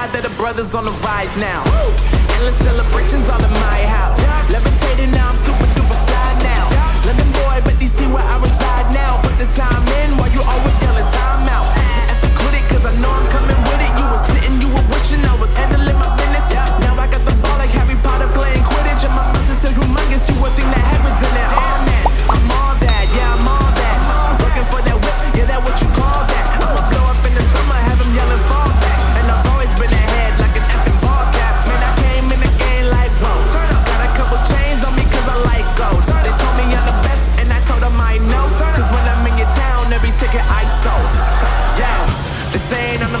proud that the brothers on the rise now. Woo! Endless celebrations all in my house. Yeah. Levitating now, I'm super duper fly now. Yeah. London boy, but DC where I reside now. Put the time in while you always yelling time out. And forget it, cause I know I'm coming with it. You were sitting, you were wishing I was handling my business. Yeah. Now I got the ball like Harry Potter playing Quidditch. And my mind's still humongous, you would think that happens in it. All that, I'm all that, yeah, I'm all that. Working for that whip, yeah, that what you call that. I'ma blow up in the summer, have him yelling fall back. And I've always been ahead like an effing ball cap. Man, I came in the game like, whoa. Got a couple chains on me cause I like gold. They told me I'm the best and I told them I know. Cause when I'm in your town, every ticket I sold. Yeah, they saying I'm the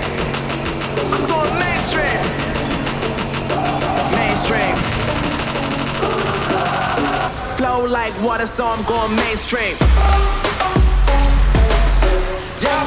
going mainstream. Mainstream. Flow like water, so I'm going mainstream. Yeah.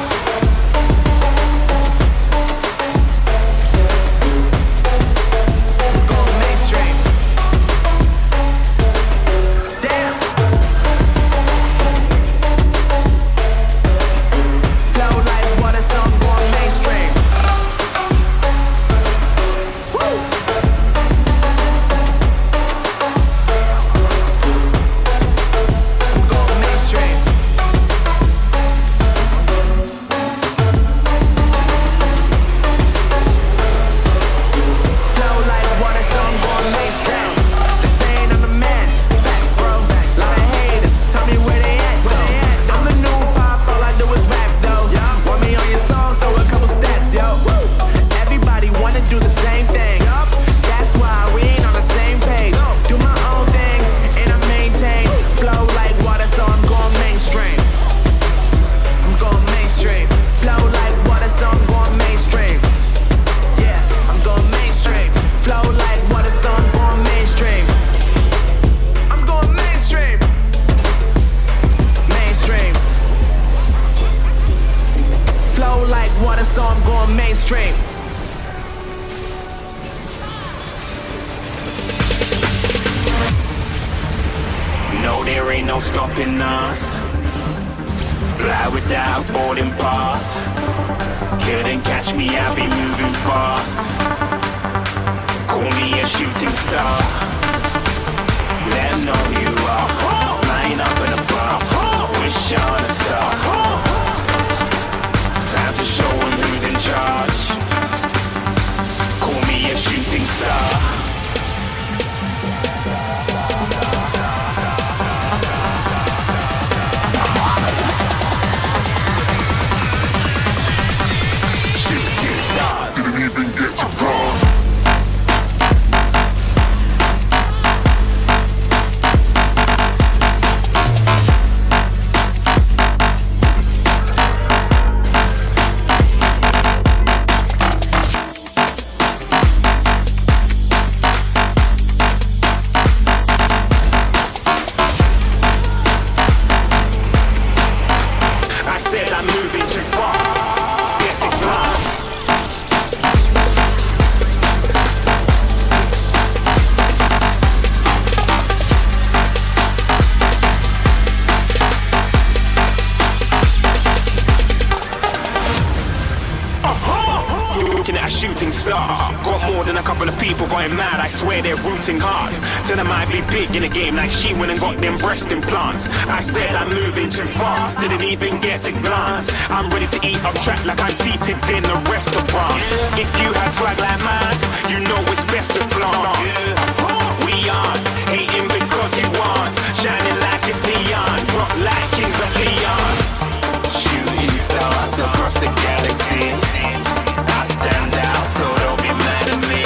Hard. Tell them I'd be big in a game like she went and got them breast implants. I said I'm moving too fast, didn't even get a glance. I'm ready to eat up track like I'm seated in a restaurant. If you had swag like mine, you know it's best to flaunt. We aren't hating because you aren't shining like it's neon, rock like Kings of Leon. Shooting stars across the galaxy, I stand out so don't be mad at me.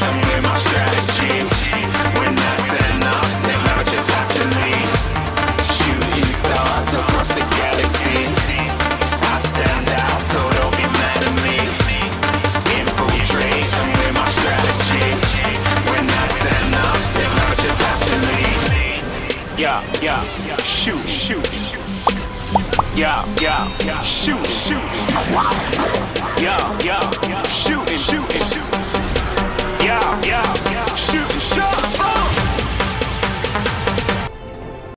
I'm with my strategy. When that's enough, then I just have to leave. Shooting stars across the galaxy, I stand out, so don't be mad at me. yeah, shoot, shoot, shoot, yeah, yeah, shoot, shoot.